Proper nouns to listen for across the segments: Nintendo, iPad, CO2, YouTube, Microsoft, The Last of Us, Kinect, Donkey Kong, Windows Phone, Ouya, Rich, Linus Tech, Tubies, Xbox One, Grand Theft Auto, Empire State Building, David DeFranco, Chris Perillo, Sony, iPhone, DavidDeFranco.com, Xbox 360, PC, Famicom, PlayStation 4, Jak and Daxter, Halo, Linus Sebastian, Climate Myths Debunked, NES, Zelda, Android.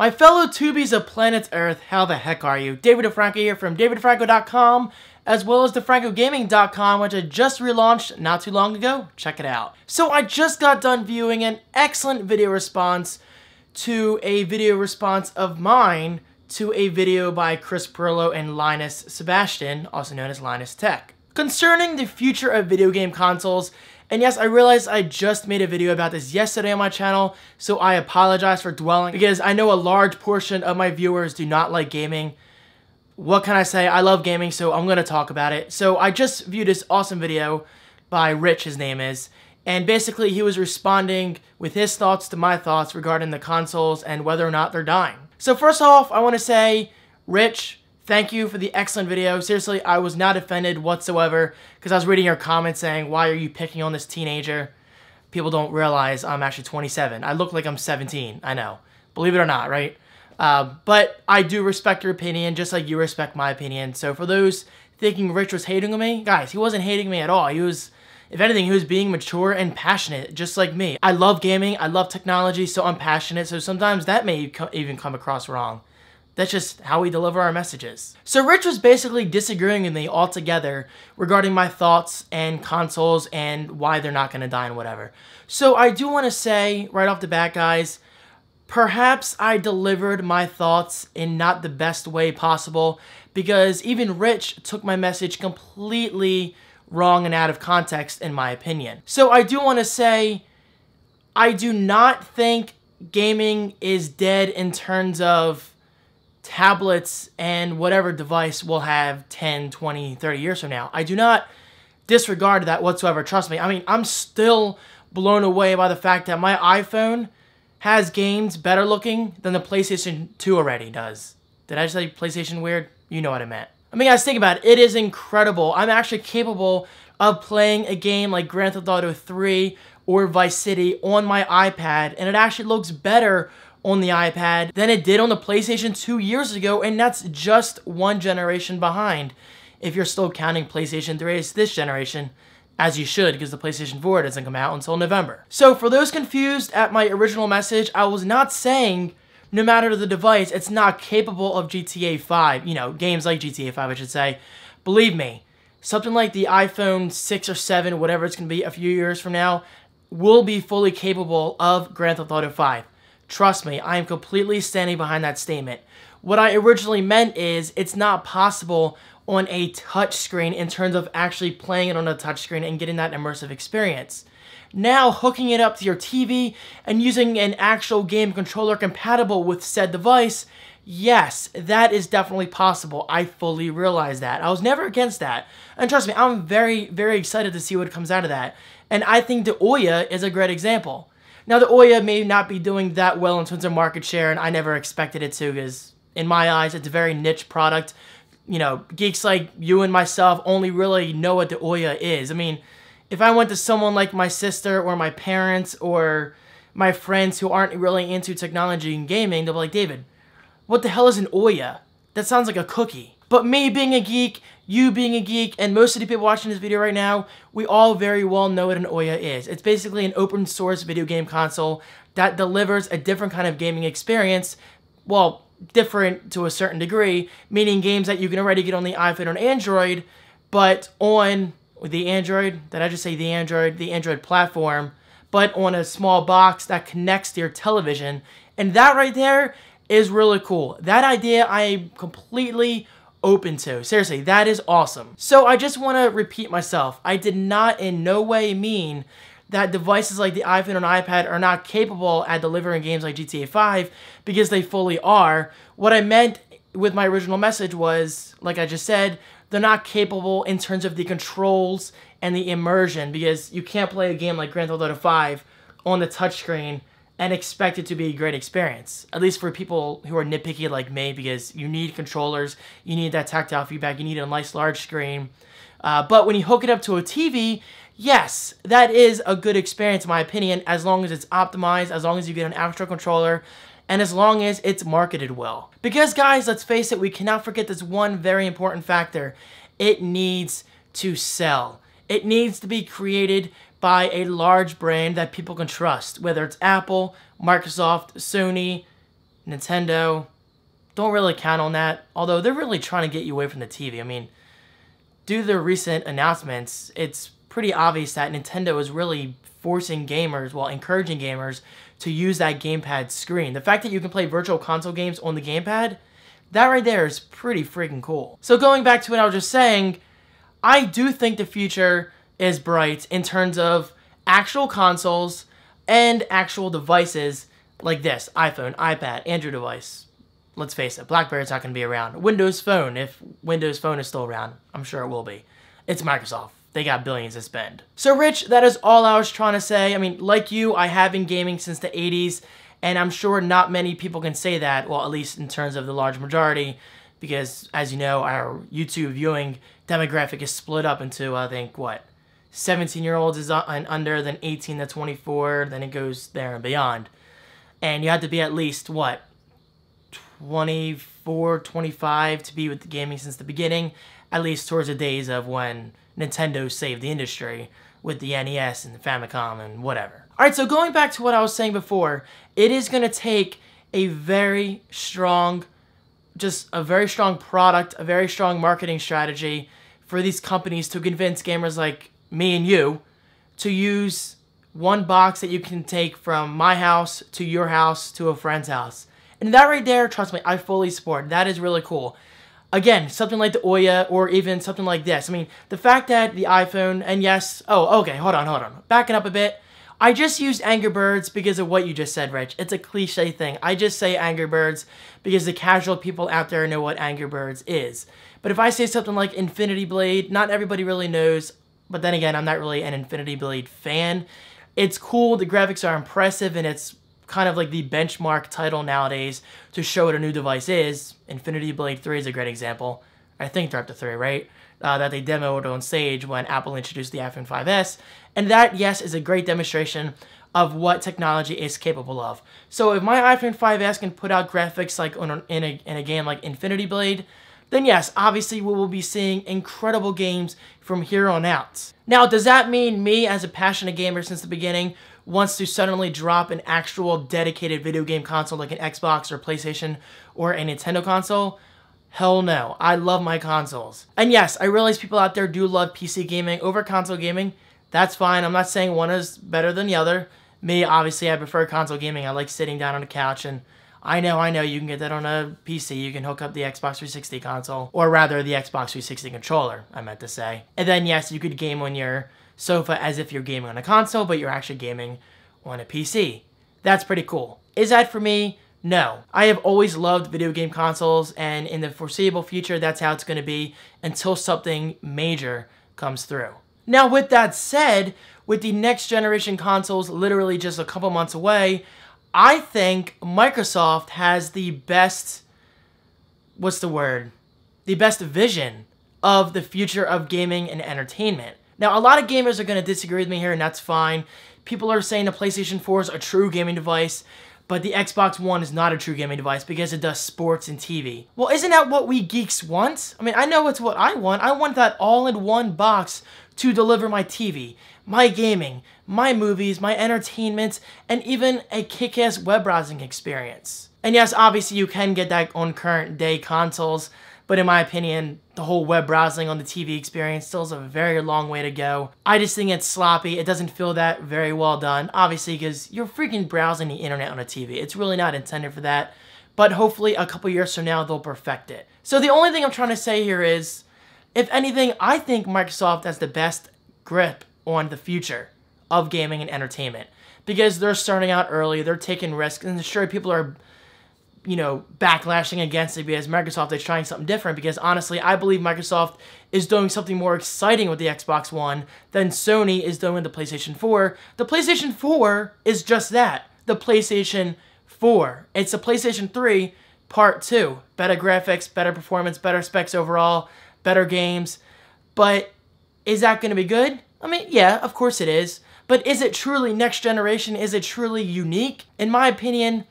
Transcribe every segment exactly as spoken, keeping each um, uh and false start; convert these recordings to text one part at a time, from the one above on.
My fellow Tubies of planet Earth, how the heck are you? David DeFranco here from David DeFranco dot com, as well as DavidDeFranco Gaming dot com, which I just relaunched not too long ago. Check it out. So I just got done viewing an excellent video response to a video response of mine to a video by Chris Perillo and Linus Sebastian, also known as Linus Tech, concerning the future of video game consoles. And yes, I realized I just made a video about this yesterday on my channel, so I apologize for dwelling, because I know a large portion of my viewers do not like gaming. What can I say? I love gaming, so I'm gonna talk about it. So I just viewed this awesome video by Rich, his name is, and basically he was responding with his thoughts to my thoughts regarding the consoles and whether or not they're dying. So first off, I wanna say, Rich, thank you for the excellent video. Seriously, I was not offended whatsoever, because I was reading your comments saying, why are you picking on this teenager? People don't realize I'm actually twenty-seven. I look like I'm seventeen, I know. Believe it or not, right? Uh, but I do respect your opinion, just like you respect my opinion. So for those thinking Rich was hating on me, guys, he wasn't hating me at all. He was, if anything, he was being mature and passionate, just like me. I love gaming, I love technology, so I'm passionate. So sometimes that may even come across wrong. That's just how we deliver our messages. So Rich was basically disagreeing with me altogether regarding my thoughts and consoles and why they're not gonna die and whatever. So I do wanna say right off the bat, guys, perhaps I delivered my thoughts in not the best way possible, because even Rich took my message completely wrong and out of context, in my opinion. So I do wanna say, I do not think gaming is dead in terms of tablets and whatever device we'll have ten, twenty, thirty years from now. I do not disregard that whatsoever, trust me. I mean, I'm still blown away by the fact that my iPhone has games better looking than the PlayStation two already does. Did I just say PlayStation weird? You know what I meant. I mean, guys, think about it. It is incredible. I'm actually capable of playing a game like Grand Theft Auto three or Vice City on my iPad, and it actually looks better on the iPad than it did on the PlayStation two years ago, and that's just one generation behind. If you're still counting PlayStation three as this generation, as you should, because the PlayStation four doesn't come out until November. So for those confused at my original message, I was not saying, no matter the device, it's not capable of G T A five, you know, games like G T A five, I should say. Believe me, something like the iPhone six or seven, whatever it's gonna be a few years from now, will be fully capable of Grand Theft Auto five. Trust me, I am completely standing behind that statement. What I originally meant is it's not possible on a touchscreen in terms of actually playing it on a touchscreen and getting that immersive experience. Now, hooking it up to your T V and using an actual game controller compatible with said device, yes, that is definitely possible. I fully realize that. I was never against that. And trust me, I'm very, very excited to see what comes out of that. And I think the Ouya is a great example. Now, the Ouya may not be doing that well in terms of market share, and I never expected it to, because in my eyes, it's a very niche product. You know, geeks like you and myself only really know what the Ouya is. I mean, if I went to someone like my sister or my parents or my friends who aren't really into technology and gaming, they'll be like, David, what the hell is an Ouya? That sounds like a cookie. But me being a geek, you being a geek, and most of the people watching this video right now, we all very well know what an Ouya is. It's basically an open source video game console that delivers a different kind of gaming experience, well, different to a certain degree, meaning games that you can already get on the iPhone or Android, but on the Android, did I just say the Android? The Android platform, but on a small box that connects to your television. And that right there is really cool. That idea I completely open to. Seriously, that is awesome. So I just want to repeat myself. I did not in no way mean that devices like the iPhone and iPad are not capable at delivering games like G T A five, because they fully are. What I meant with my original message was, like I just said, they're not capable in terms of the controls and the immersion, because you can't play a game like Grand Theft Auto five on the touchscreen and expect it to be a great experience, at least for people who are nitpicky like me, because you need controllers, you need that tactile feedback, you need a nice large screen. Uh, but when you hook it up to a T V, yes, that is a good experience in my opinion, as long as it's optimized, as long as you get an actual controller, and as long as it's marketed well. Because guys, let's face it, we cannot forget this one very important factor. It needs to sell. It needs to be created by a large brand that people can trust, whether it's Apple, Microsoft, Sony, Nintendo, don't really count on that. Although they're really trying to get you away from the T V. I mean, due to their recent announcements, it's pretty obvious that Nintendo is really forcing gamers, well, encouraging gamers to use that gamepad screen. The fact that you can play virtual console games on the gamepad, that right there is pretty freaking cool. So going back to what I was just saying, I do think the future is bright in terms of actual consoles and actual devices like this. iPhone, iPad, Android device. Let's face it, BlackBerry's not going to be around. Windows Phone, if Windows Phone is still around. I'm sure it will be. It's Microsoft. They got billions to spend. So Rich, that is all I was trying to say. I mean, like you, I have been gaming since the eighties, and I'm sure not many people can say that, well, at least in terms of the large majority, because as you know, our YouTube viewing demographic is split up into, I think, what, seventeen-year-olds is and under, then eighteen to twenty-four, then it goes there and beyond. And you have to be at least, what, twenty-four, twenty-five to be with the gaming since the beginning, at least towards the days of when Nintendo saved the industry with the N E S and the Famicom and whatever. Alright, so going back to what I was saying before, it is going to take a very strong, just a very strong product, a very strong marketing strategy for these companies to convince gamers like me and you to use one box that you can take from my house to your house to a friend's house. And that right there, trust me, I fully support. That is really cool. Again, something like the Ouya or even something like this. I mean, the fact that the iPhone, and yes, oh, okay, hold on, hold on. Backing up a bit. I just used Angry Birds because of what you just said, Rich. It's a cliche thing. I just say Angry Birds because the casual people out there know what Angry Birds is. But if I say something like Infinity Blade, not everybody really knows. But then again, I'm not really an Infinity Blade fan. It's cool, the graphics are impressive, and it's kind of like the benchmark title nowadays to show what a new device is. Infinity Blade three is a great example. I think they're up to three, right? Uh, that they demoed on stage when Apple introduced the iPhone five S. And that, yes, is a great demonstration of what technology is capable of. So if my iPhone five S can put out graphics like on an, in, a, in a game like Infinity Blade, then yes, obviously we will be seeing incredible games from here on out. Now, does that mean me, as a passionate gamer since the beginning, wants to suddenly drop an actual dedicated video game console like an Xbox or PlayStation or a Nintendo console? Hell no. I love my consoles. And yes, I realize people out there do love P C gaming over console gaming. That's fine. I'm not saying one is better than the other. Me, obviously, I prefer console gaming. I like sitting down on a couch, and I know, I know, you can get that on a P C. You can hook up the Xbox three sixty console, or rather the Xbox three sixty controller, I meant to say. And then, yes, you could game on your sofa as if you're gaming on a console, but you're actually gaming on a P C. That's pretty cool. Is that for me? No. I have always loved video game consoles, and in the foreseeable future, that's how it's going to be until something major comes through. Now, with that said, with the next generation consoles literally just a couple months away, I think Microsoft has the best, what's the word, the best vision of the future of gaming and entertainment. Now, a lot of gamers are going to disagree with me here, and that's fine. People are saying the PlayStation four is a true gaming device, but the Xbox One is not a true gaming device because it does sports and T V. Well, isn't that what we geeks want? I mean, I know it's what I want. I want that all-in-one box to deliver my T V, my gaming, my movies, my entertainment, and even a kick-ass web browsing experience. And yes, obviously you can get that on current day consoles, but in my opinion, the whole web browsing on the T V experience still is a very long way to go. I just think it's sloppy. It doesn't feel that very well done, obviously, because you're freaking browsing the internet on a T V. It's really not intended for that, but hopefully a couple years from now, they'll perfect it. So the only thing I'm trying to say here is, if anything, I think Microsoft has the best grip on the future of gaming and entertainment because they're starting out early, they're taking risks, and sure, people are, you know, backlashing against it because Microsoft is trying something different because, honestly, I believe Microsoft is doing something more exciting with the Xbox One than Sony is doing with the PlayStation four. The PlayStation four is just that, the PlayStation four. It's the PlayStation three Part two. Better graphics, better performance, better specs overall, better games, but is that going to be good? I mean, yeah, of course it is, but is it truly next generation? Is it truly unique? In my opinion,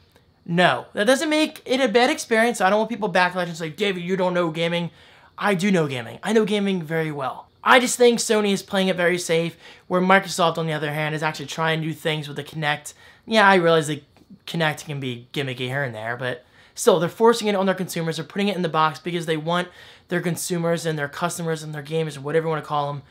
no. That doesn't make it a bad experience. I don't want people backlash and say, David, you don't know gaming. I do know gaming. I know gaming very well. I just think Sony is playing it very safe, where Microsoft, on the other hand, is actually trying new things with the Kinect. Yeah, I realize the Kinect can be gimmicky here and there, but still, they're forcing it on their consumers. They're putting it in the box because they want their consumers and their customers and their gamers, whatever you want to call them,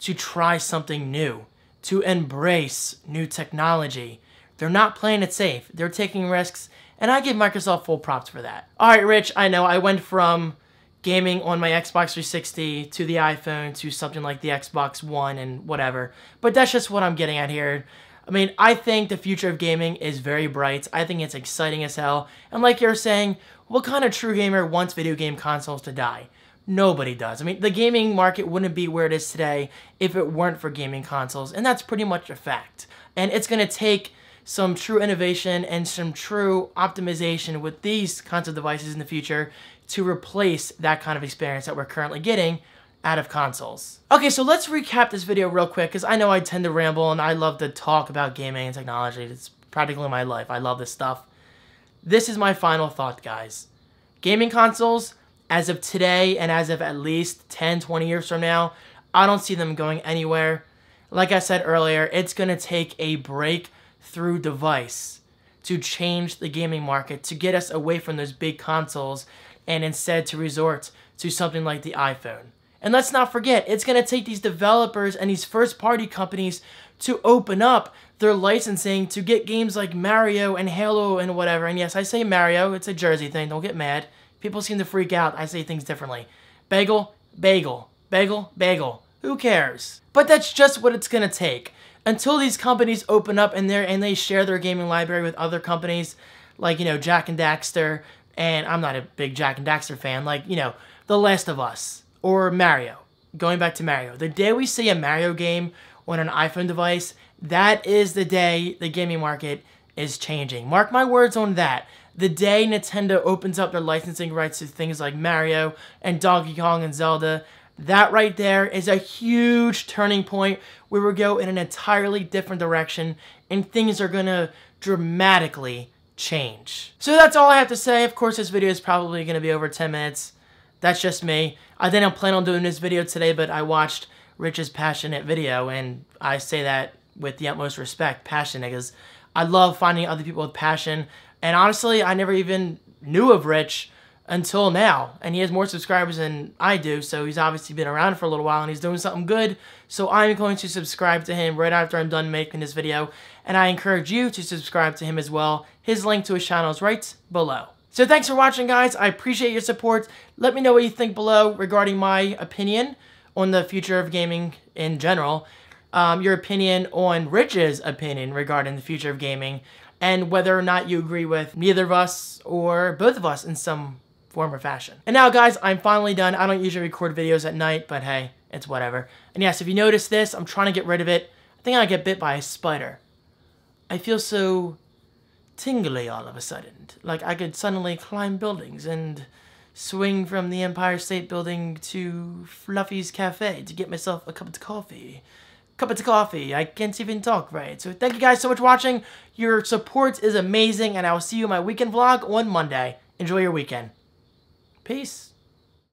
to try something new, to embrace new technology. They're not playing it safe. They're taking risks, and I give Microsoft full props for that. All right, Rich, I know I went from gaming on my Xbox three sixty to the iPhone to something like the Xbox One and whatever, but that's just what I'm getting at here. I mean, I think the future of gaming is very bright. I think it's exciting as hell. And like you're saying, what kind of true gamer wants video game consoles to die? Nobody does. I mean, the gaming market wouldn't be where it is today if it weren't for gaming consoles, and that's pretty much a fact. And it's going to take some true innovation and some true optimization with these kinds of devices in the future to replace that kind of experience that we're currently getting out of consoles. Okay, so let's recap this video real quick, because I know I tend to ramble and I love to talk about gaming and technology. It's practically my life. I love this stuff. This is my final thought, guys. Gaming consoles, as of today and as of at least ten, twenty years from now, I don't see them going anywhere. Like I said earlier, it's going to take a breakthrough device to change the gaming market, to get us away from those big consoles and instead to resort to something like the iPhone. And let's not forget, it's going to take these developers and these first-party companies to open up their licensing to get games like Mario and Halo and whatever. And yes, I say Mario. It's a Jersey thing. Don't get mad. People seem to freak out. I say things differently. Bagel, bagel, bagel, bagel. Who cares? But that's just what it's going to take. Until these companies open up and, and they share their gaming library with other companies, like, you know, Jak and Daxter. And I'm not a big Jak and Daxter fan. Like, you know, The Last of Us. Or Mario. Going back to Mario. The day we see a Mario game on an iPhone device, that is the day the gaming market is changing. Mark my words on that. The day Nintendo opens up their licensing rights to things like Mario and Donkey Kong and Zelda, that right there is a huge turning point where we go in an entirely different direction and things are going to dramatically change. So that's all I have to say. Of course, this video is probably going to be over ten minutes. That's just me. I didn't plan on doing this video today, but I watched Rich's passionate video, and I say that with the utmost respect, passionate, because I love finding other people with passion, and honestly, I never even knew of Rich until now, and he has more subscribers than I do, so he's obviously been around for a little while, and he's doing something good, so I'm going to subscribe to him right after I'm done making this video, and I encourage you to subscribe to him as well. His link to his channel is right below. So thanks for watching, guys. I appreciate your support. Let me know what you think below regarding my opinion on the future of gaming in general, um, your opinion on Rich's opinion regarding the future of gaming, and whether or not you agree with neither of us or both of us in some form or fashion. And now, guys, I'm finally done. I don't usually record videos at night, but hey, it's whatever. And yes, if you notice this, I'm trying to get rid of it. I think I get bit by a spider. I feel so tingly all of a sudden, like I could suddenly climb buildings and swing from the Empire State Building to Fluffy's Cafe to get myself a cup of coffee. Cup of coffee. I can't even talk right. So thank you guys so much for watching. Your support is amazing, and I will see you in my weekend vlog on Monday. Enjoy your weekend. Peace.